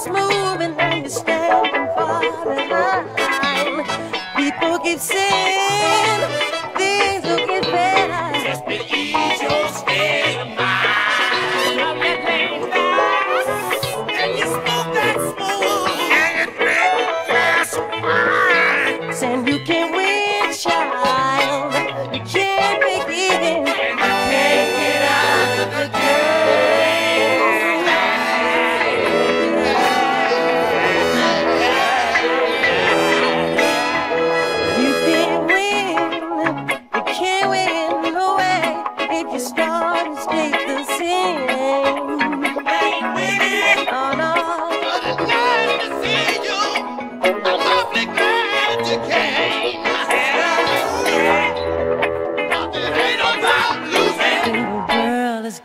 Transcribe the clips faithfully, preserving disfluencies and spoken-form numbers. is moving and you're standing far behind. People keep saying things will get better. Just to ease your state of mind. Love that lane fast, and you smoke that smooth, and you make it pass by. Saying you can't win, child. You can't make it in.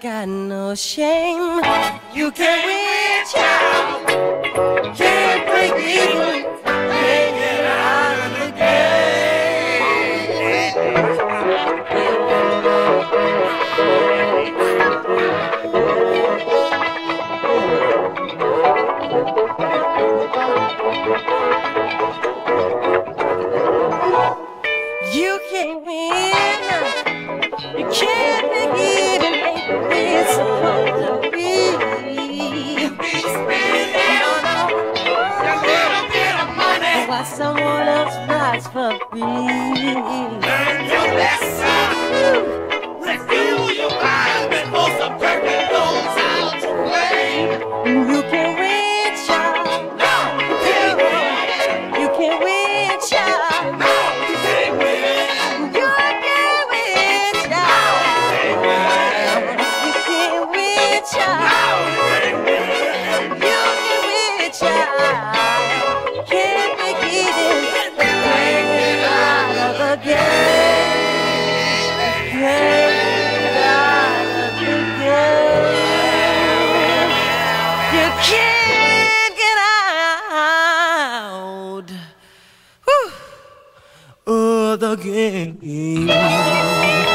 Got no shame. You can't win, child. You can't break even. Make it out of the game. You can't win. You can't break even. It's supposed to be. Be spending on a little bit of money why someone else buys for free. Learn your lesson. When you you find that most of perfect knows how to play. You can win, child. No, you can't win. You can win, child. No, you can't win. You can win, child. No, you can't win. You can win, you can win, child. You can't make it in. Make it out of the game. Make it out of the game. You can't get out Whew. of the game.